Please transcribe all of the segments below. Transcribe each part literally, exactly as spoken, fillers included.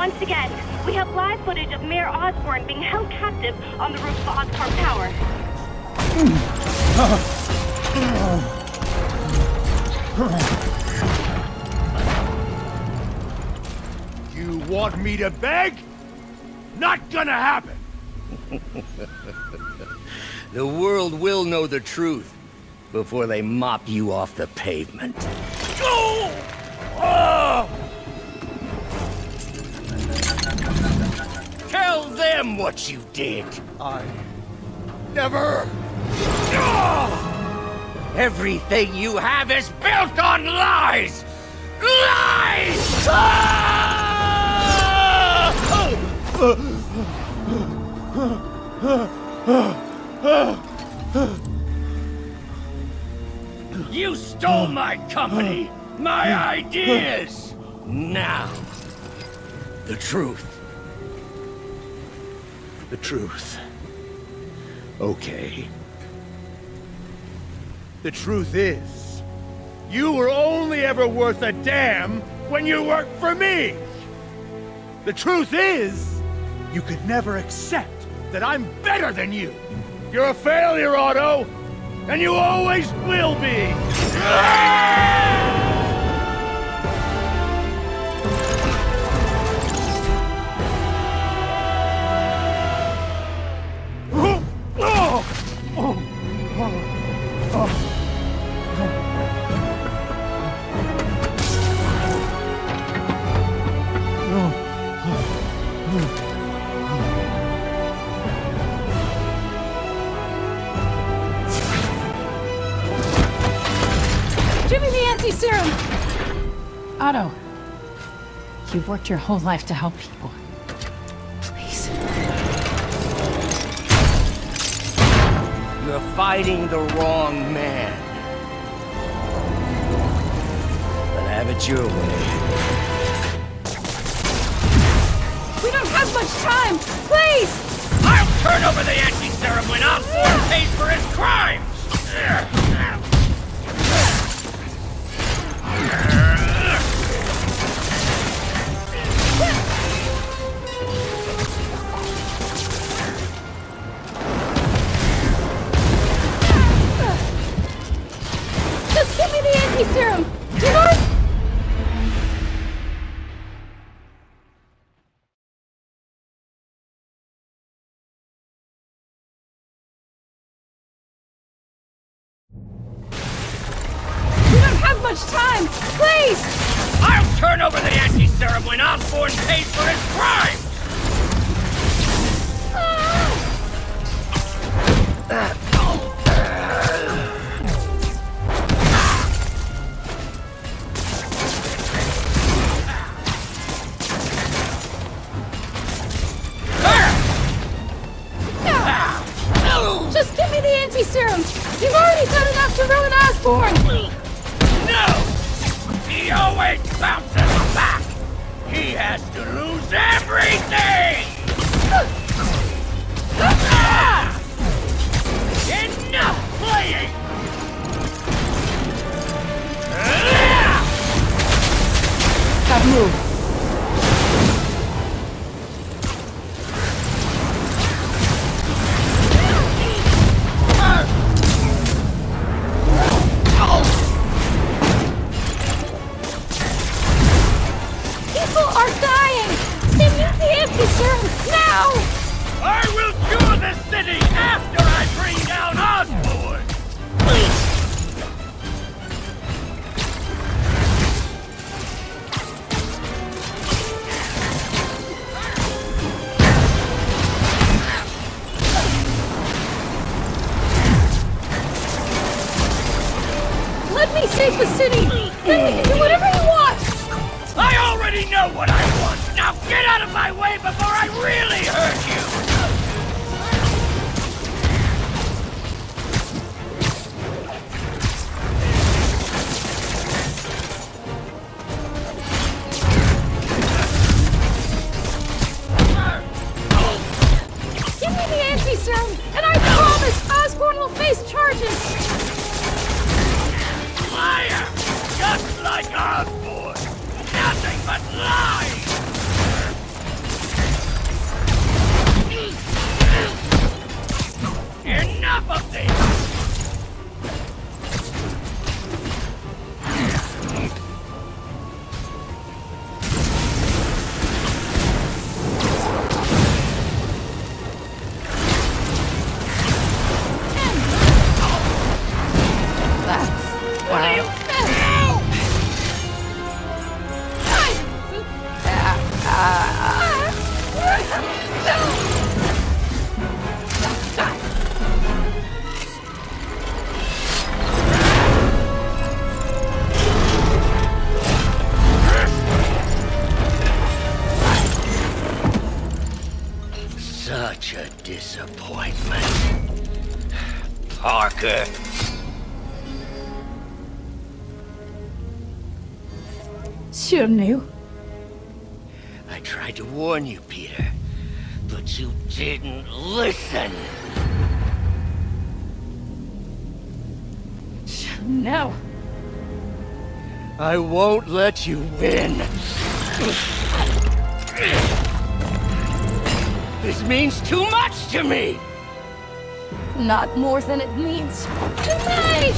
once again. We have live footage of Mayor Osborne being held captive on the roof of Hot Carp Tower. You want me to beg? Not gonna happen! The world will know the truth before they mop you off the pavement. Oh! Oh! Tell them what you did. I never... Oh! Everything you have is built on lies! Lies! Ah! You stole my company, my ideas! Now, the truth. The truth. Okay. The truth is, you were only ever worth a damn when you worked for me! The truth is, you could never accept that I'm better than you! You're a failure, Otto! And you always will be! Serum! Otto, you've worked your whole life to help people. Please. You're fighting the wrong man. But have it your way. We don't have much time! Please! I'll turn over the anti-serum when Osborne pays for his crimes! Just give me the anti-serum! Jerome! Much time, please! I'll turn over the anti-serum when Osborne pays for his crimes! No! Just give me the anti-serum! You've already done enough to ruin Osborne! No! He always bounces back! He has to lose everything! Ah! Enough playing! Stop moving. Now! I will cure the city after I bring down Osborne! Please! Let me save the city! Then we can do whatever you want! I already know what I want! Now get out of my way before I really hurt you! Give me the anti-serum, and I promise Osborne will face charges! Liar! Just like Osborne! Nothing but lies! Such a disappointment. Parker. Sure knew. I tried to warn you, Peter, but you didn't listen. No. I won't let you win. This means too much to me! Not more than it means to me!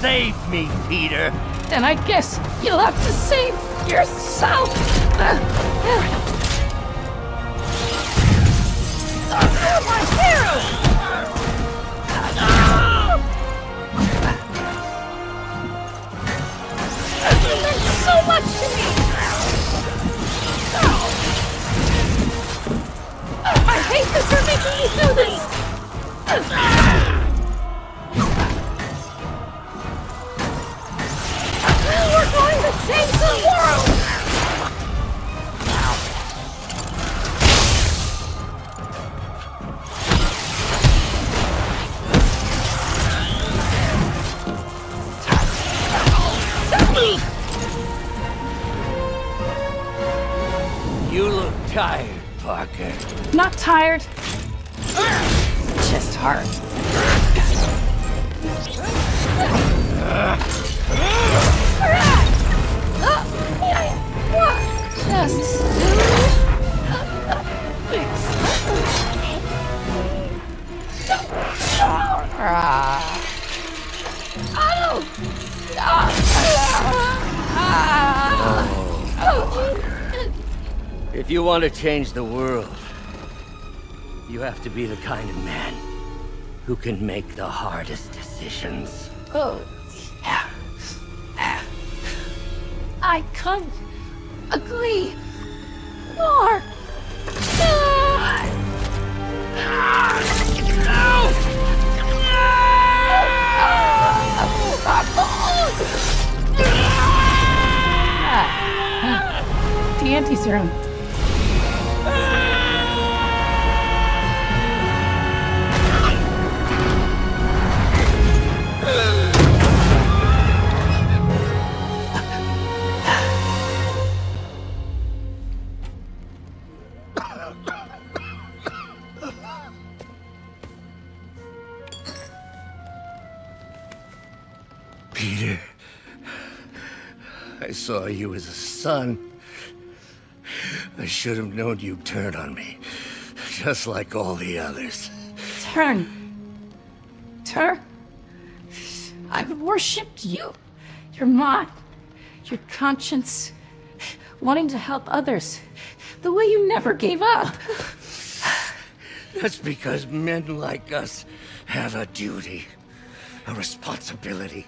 Save me, Peter! Then I guess you'll have to save yourself! You're my hero! You meant so much to me! I hate that you're making me do this! Going to change the world! You look tired, Parker. Not tired. Just hard. Just do If you want to change the world, you have to be the kind of man who can make the hardest decisions. Oh, I can't agree more. The anti-serum. I saw you as a son. I should have known you'd turn on me, just like all the others. Turn. Turn? I've worshipped you, your mind, your conscience, wanting to help others, the way you never gave up. That's because men like us have a duty, a responsibility.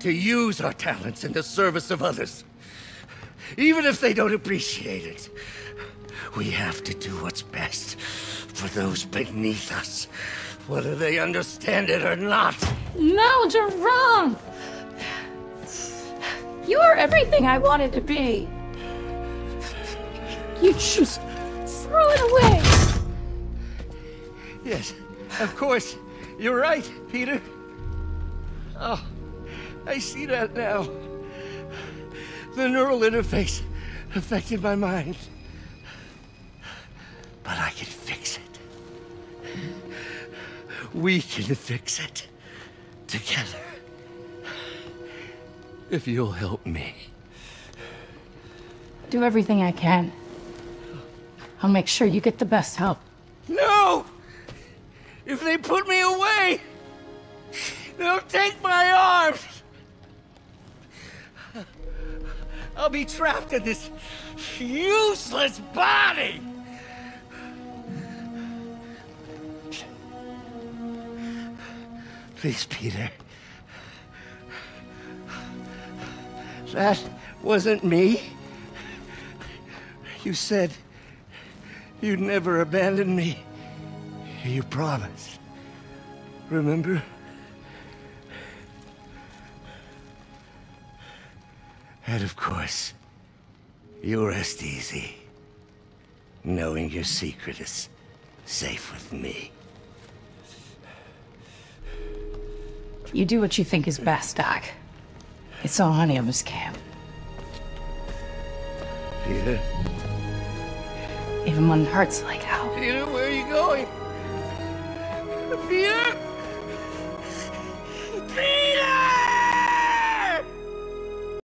To use our talents in the service of others. Even if they don't appreciate it, we have to do what's best for those beneath us, whether they understand it or not. No, Jerome! You are everything I wanted to be. You just threw it away. Yes, of course. You're right, Peter. Oh. I see that now. The neural interface affected my mind. But I can fix it. We can fix it. Together. If you'll help me. Do everything I can. I'll make sure you get the best help. No! If they put me away, they'll take my arms! I'll be trapped in this useless body! Please, Peter. That wasn't me. You said you'd never abandon me. You promised. Remember? And of course, you rest easy, knowing your secret is safe with me. You do what you think is best, Doc. It's all any of us can. Peter? Even when it hurts like hell. Peter, where are you going? Peter!